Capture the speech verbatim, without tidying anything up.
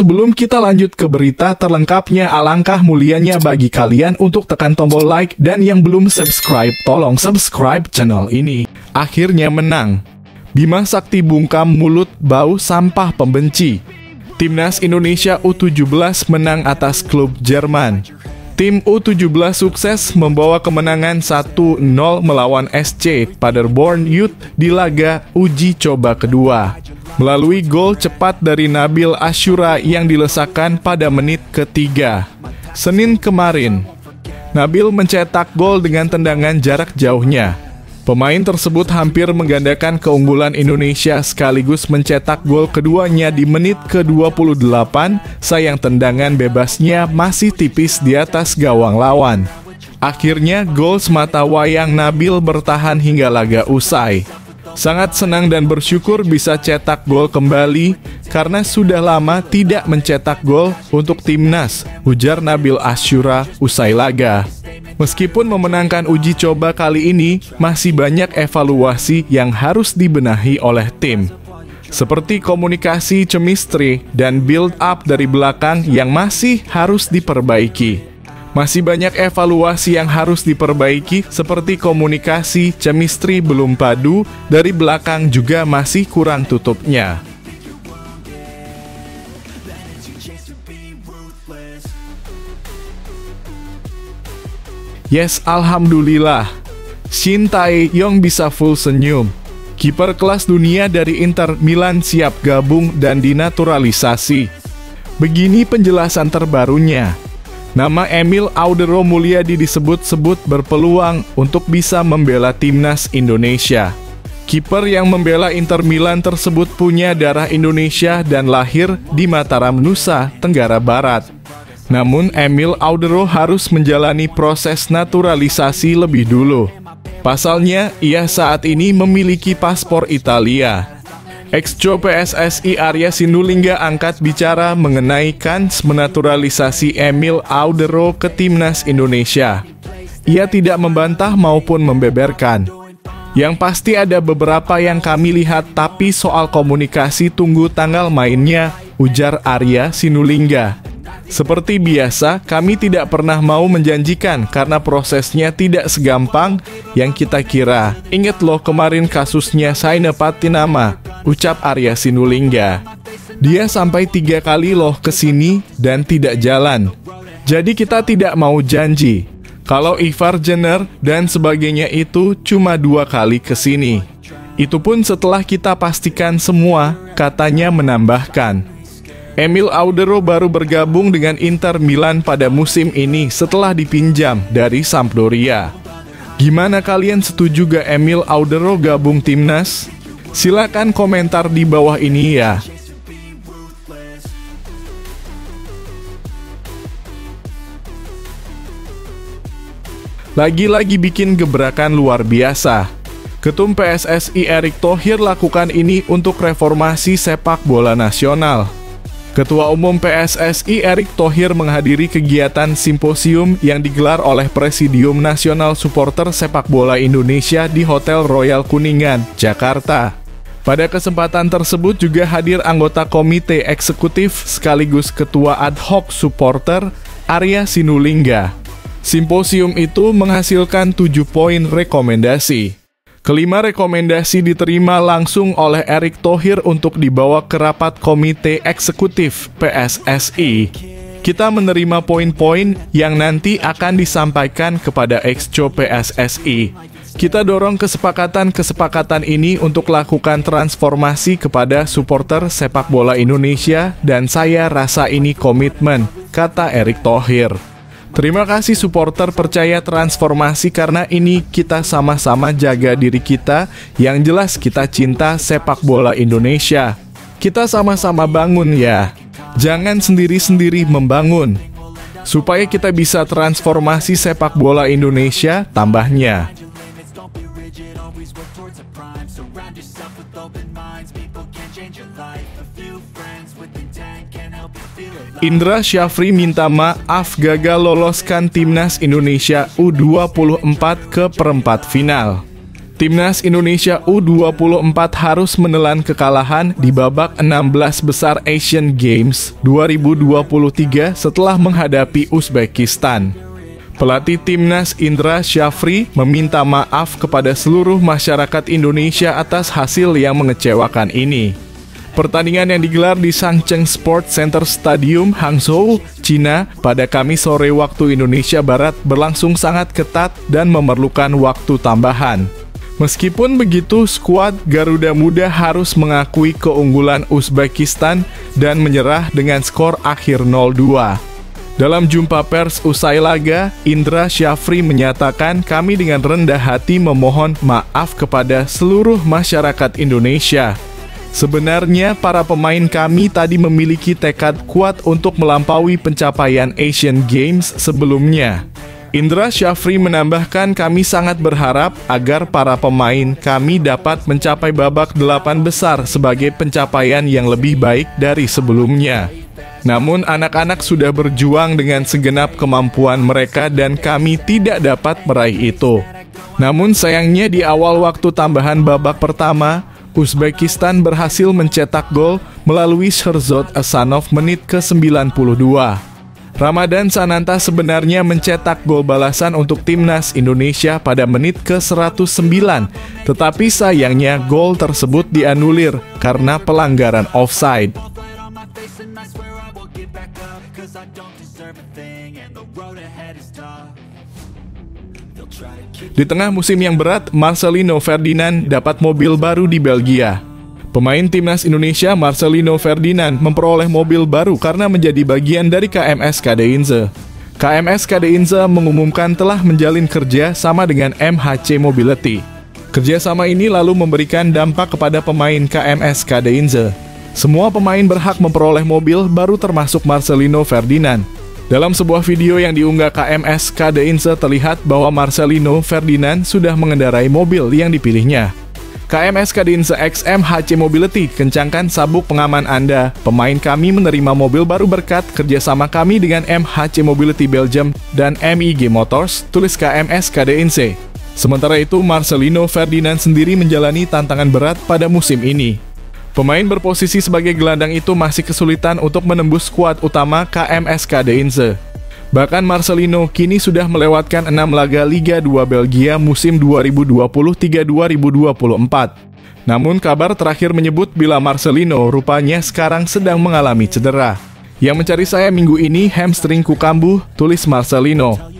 sebelum kita lanjut ke berita terlengkapnya, alangkah mulianya bagi kalian untuk tekan tombol like, dan yang belum subscribe tolong subscribe channel ini. Akhirnya menang. Bima Sakti bungkam mulut bau sampah pembenci. Timnas Indonesia U tujuh belas menang atas klub Jerman. Tim U tujuh belas sukses membawa kemenangan satu nol melawan S C Paderborn Youth di laga uji coba kedua, melalui gol cepat dari Nabil Asyura yang dilesakkan pada menit ketiga. Senin kemarin, Nabil mencetak gol dengan tendangan jarak jauhnya. Pemain tersebut hampir menggandakan keunggulan Indonesia sekaligus mencetak gol keduanya di menit ke dua puluh delapan. Sayang tendangan bebasnya masih tipis di atas gawang lawan. Akhirnya gol semata wayang Nabil bertahan hingga laga usai. Sangat senang dan bersyukur bisa cetak gol kembali karena sudah lama tidak mencetak gol untuk timnas, ujar Nabil Asyura usai laga. Meskipun memenangkan uji coba kali ini, masih banyak evaluasi yang harus dibenahi oleh tim, seperti komunikasi, chemistry, dan build up dari belakang yang masih harus diperbaiki. Masih banyak evaluasi yang harus diperbaiki seperti komunikasi, chemistry belum padu, dari belakang juga masih kurang tutupnya. Yes, alhamdulillah. Shin Tae Yong bisa full senyum. Kiper kelas dunia dari Inter Milan siap gabung dan dinaturalisasi. Begini penjelasan terbarunya. Nama Emil Audero Mulyadi disebut-sebut berpeluang untuk bisa membela timnas Indonesia. Kiper yang membela Inter Milan tersebut punya darah Indonesia dan lahir di Mataram, Nusa Tenggara Barat. Namun Emil Audero harus menjalani proses naturalisasi lebih dulu. Pasalnya, ia saat ini memiliki paspor Italia. Ex-co P S S I Arya Sinulingga angkat bicara mengenai kans menaturalisasi Emil Audero ke timnas Indonesia. Ia tidak membantah maupun membeberkan. Yang pasti ada beberapa yang kami lihat, tapi soal komunikasi tunggu tanggal mainnya, ujar Arya Sinulingga. Seperti biasa, kami tidak pernah mau menjanjikan karena prosesnya tidak segampang yang kita kira. Ingat loh kemarin kasusnya Sainepati Nama, ucap Arya Sinulingga. Dia sampai tiga kali loh kesini dan tidak jalan. Jadi kita tidak mau janji. Kalau Ivar Jenner dan sebagainya itu cuma dua kali kesini. Itu pun setelah kita pastikan semua, katanya menambahkan. Emil Audero baru bergabung dengan Inter Milan pada musim ini setelah dipinjam dari Sampdoria. Gimana kalian, setuju gak Emil Audero gabung timnas? Silakan komentar di bawah ini ya. Lagi-lagi bikin gebrakan luar biasa. Ketum P S S I Erick Thohir lakukan ini untuk reformasi sepak bola nasional. Ketua Umum P S S I Erick Thohir menghadiri kegiatan simposium yang digelar oleh Presidium Nasional Supporter Sepak Bola Indonesia di Hotel Royal Kuningan, Jakarta. Pada kesempatan tersebut juga hadir anggota Komite Eksekutif sekaligus Ketua Ad Hoc Supporter, Arya Sinulingga. Simposium itu menghasilkan tujuh poin rekomendasi. Kelima rekomendasi diterima langsung oleh Erick Thohir untuk dibawa ke rapat Komite Eksekutif P S S I. Kita menerima poin-poin yang nanti akan disampaikan kepada ex-co P S S I. Kita dorong kesepakatan-kesepakatan ini untuk lakukan transformasi kepada supporter sepak bola Indonesia, dan saya rasa ini komitmen, kata Erick Thohir. Terima kasih supporter percaya transformasi karena ini kita sama-sama jaga diri kita, yang jelas kita cinta sepak bola Indonesia. Kita sama-sama bangun ya, jangan sendiri-sendiri membangun. Supaya kita bisa transformasi sepak bola Indonesia, tambahnya. Indra Syafri minta maaf gagal loloskan timnas Indonesia U dua puluh empat ke perempat final. Timnas Indonesia U dua puluh empat harus menelan kekalahan di babak enam belas besar Asian Games dua ribu dua puluh tiga setelah menghadapi Uzbekistan. Pelatih Timnas Indra Syafri meminta maaf kepada seluruh masyarakat Indonesia atas hasil yang mengecewakan ini. Pertandingan yang digelar di Sangcheng Sports Center Stadium, Hangzhou, Cina pada Kamis sore waktu Indonesia Barat berlangsung sangat ketat dan memerlukan waktu tambahan. Meskipun begitu, skuad Garuda Muda harus mengakui keunggulan Uzbekistan dan menyerah dengan skor akhir nol dua. Dalam jumpa pers usai laga, Indra Syafri menyatakan, "Kami dengan rendah hati memohon maaf kepada seluruh masyarakat Indonesia. Sebenarnya, para pemain kami tadi memiliki tekad kuat untuk melampaui pencapaian Asian Games sebelumnya." Indra Syafri menambahkan, "Kami sangat berharap agar para pemain kami dapat mencapai babak delapan besar sebagai pencapaian yang lebih baik dari sebelumnya. Namun anak-anak sudah berjuang dengan segenap kemampuan mereka dan kami tidak dapat meraih itu. Namun sayangnya di awal waktu tambahan babak pertama, Uzbekistan berhasil mencetak gol melalui Sherzod Asanov menit ke sembilan puluh dua. Ramadan Sananta sebenarnya mencetak gol balasan untuk Timnas Indonesia pada menit ke seratus sembilan, tetapi sayangnya gol tersebut dianulir karena pelanggaran offside. Di tengah musim yang berat, Marcelino Ferdinand dapat mobil baru di Belgia. Pemain Timnas Indonesia Marcelino Ferdinand memperoleh mobil baru karena menjadi bagian dari K M S K Deinze. K M S K Deinze mengumumkan telah menjalin kerja sama dengan M H C Mobility. Kerjasama ini lalu memberikan dampak kepada pemain K M S K Deinze. Semua pemain berhak memperoleh mobil baru termasuk Marcelino Ferdinand. Dalam sebuah video yang diunggah K M S K Deinze terlihat bahwa Marcelino Ferdinand sudah mengendarai mobil yang dipilihnya. K M S K Deinze X M H C Mobility, kencangkan sabuk pengaman Anda. Pemain kami menerima mobil baru berkat kerjasama kami dengan M H C Mobility Belgium dan M I G Motors, tulis K M S K Deinze. Sementara itu, Marcelino Ferdinand sendiri menjalani tantangan berat pada musim ini. Pemain berposisi sebagai gelandang itu masih kesulitan untuk menembus skuad utama K M S K Deinze. Bahkan Marcelino kini sudah melewatkan enam laga Liga dua Belgia musim dua ribu dua puluh tiga dua ribu dua puluh empat. Namun kabar terakhir menyebut bila Marcelino rupanya sekarang sedang mengalami cedera. "Yang mencari saya minggu ini hamstringku kambuh," tulis Marcelino.